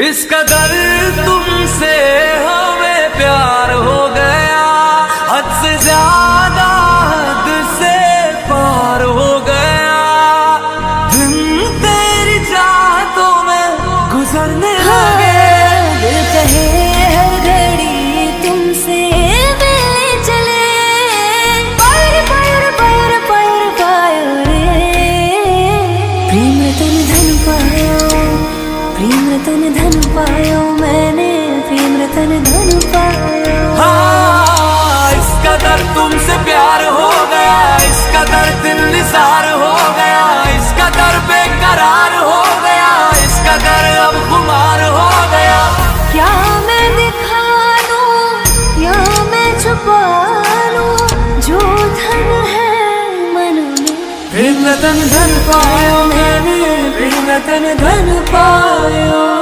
इसका दर्द तुमसे हमें प्यार हो गया, हद से ज्यादा हद से पार हो गया। दिन तेरी चाहतों में गुजरने लगे, दिल कहे हर घड़ी तुमसे मिलने चले। पर पायो रे प्रेम रतन धन पायो, प्रेम रतन धन पायो, मैंने प्रेम रतन धन पायो। हाँ, इसका दर्द तुमसे प्यार हो गया, इसका दर्द निसार हो गया, इसका दर्द बेकरार हो गया, इसका दर्द अब खुमार हो गया। क्या मैं दिखा दूं या मैं छुपा लूं जो धन है मन में। प्रेम रतन धन पायो, मैंने प्रेम रतन धन पायो।